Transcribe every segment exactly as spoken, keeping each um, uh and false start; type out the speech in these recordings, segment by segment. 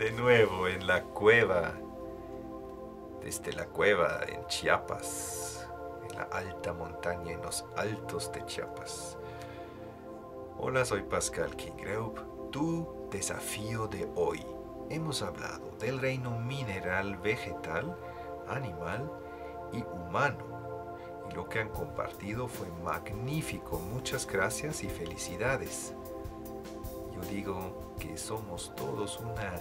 de nuevo en la cueva, desde la cueva en Chiapas, en la alta montaña, en los altos de Chiapas. Hola, soy Pascal K'in Greub. Tu desafío de hoy. Hemos hablado del reino mineral, vegetal, animal y humano. Y lo que han compartido fue magnífico. Muchas gracias y felicidades. Yo digo que somos todos una,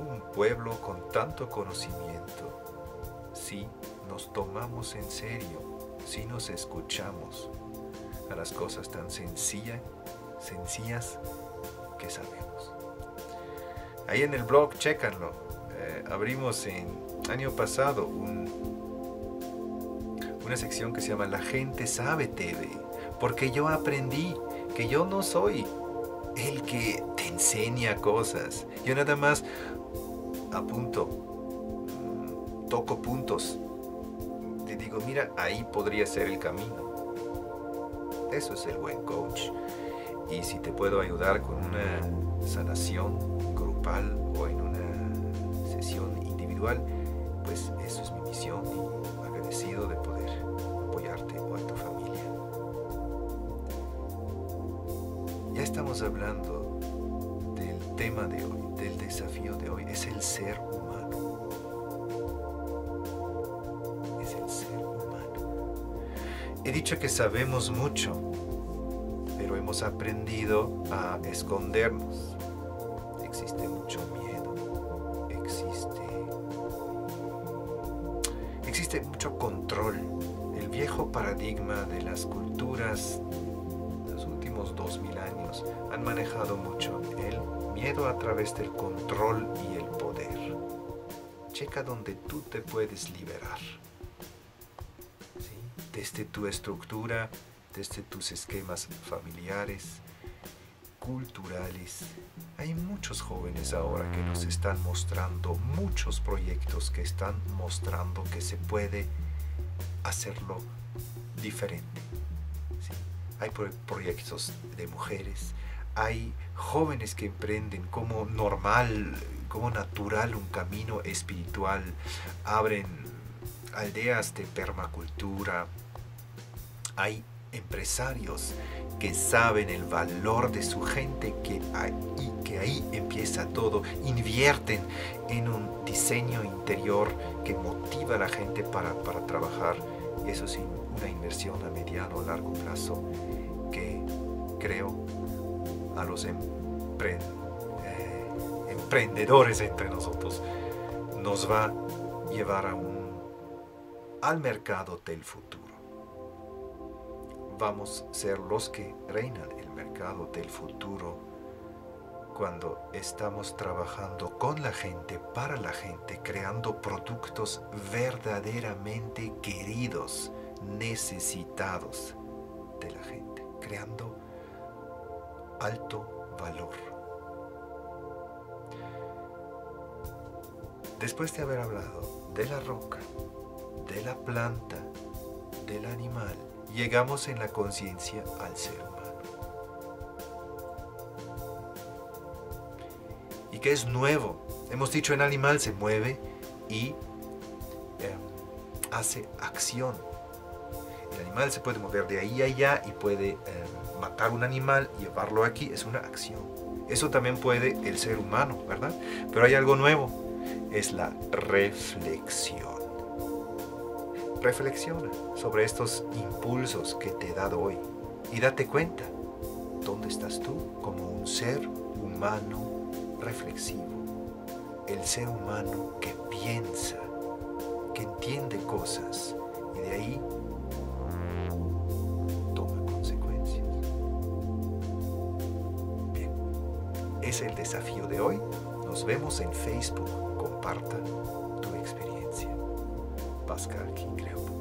un pueblo con tanto conocimiento. Si nos tomamos en serio, si nos escuchamos a las cosas tan sencillas, sencillas que sabemos. Ahí en el blog, chécanlo. Eh, abrimos en año pasado un, una sección que se llama La Gente Sabe T V, porque yo aprendí que yo no soy el que te enseña cosas. Yo nada más apunto, toco puntos, te digo, mira, ahí podría ser el camino. Eso es el buen coach. Y si te puedo ayudar con una sanación grupal o en una sesión individual, pues eso es mi misión, y agradecido de poder apoyarte o a tu familia. Ya estamos hablando del tema de hoy, del desafío de hoy. Es el ser humano. Es el ser humano. He dicho que sabemos mucho, pero hemos aprendido a escondernos. Existe mucho miedo. Existe... Existe mucho control. El viejo paradigma de las culturas dos mil años han manejado mucho el miedo a través del control y el poder. Checa donde tú te puedes liberar, ¿sí? Desde tu estructura, desde tus esquemas familiares, culturales. Hay muchos jóvenes ahora que nos están mostrando muchos proyectos, que están mostrando que se puede hacerlo diferente. Hay proyectos de mujeres, hay jóvenes que emprenden como normal, como natural un camino espiritual, abren aldeas de permacultura, hay empresarios que saben el valor de su gente, que ahí, que ahí empieza todo, invierten en un diseño interior que motiva a la gente para, para trabajar. Eso es una inversión a mediano o largo plazo que creo a los empre eh, emprendedores entre nosotros nos va a llevar a un, al mercado del futuro. Vamos a ser los que reinan el mercado del futuro cuando estamos trabajando con la gente, para la gente, creando productos verdaderamente queridos, necesitados de la gente, creando alto valor. Después de haber hablado de la roca, de la planta, del animal, llegamos en la conciencia al ser humano. ¿Y qué es nuevo? Hemos dicho, el animal se mueve y eh, hace acción. El animal se puede mover de ahí a allá y puede eh, matar un animal, llevarlo aquí, es una acción. Eso también puede el ser humano, ¿verdad? Pero hay algo nuevo, es la reflexión. Reflexiona sobre estos impulsos que te he dado hoy y date cuenta dónde estás tú como un ser humano reflexivo, el ser humano que piensa, que entiende cosas y de ahí es el desafío de hoy. Nos vemos en Facebook. Comparta tu experiencia. Pascal K'in Greub.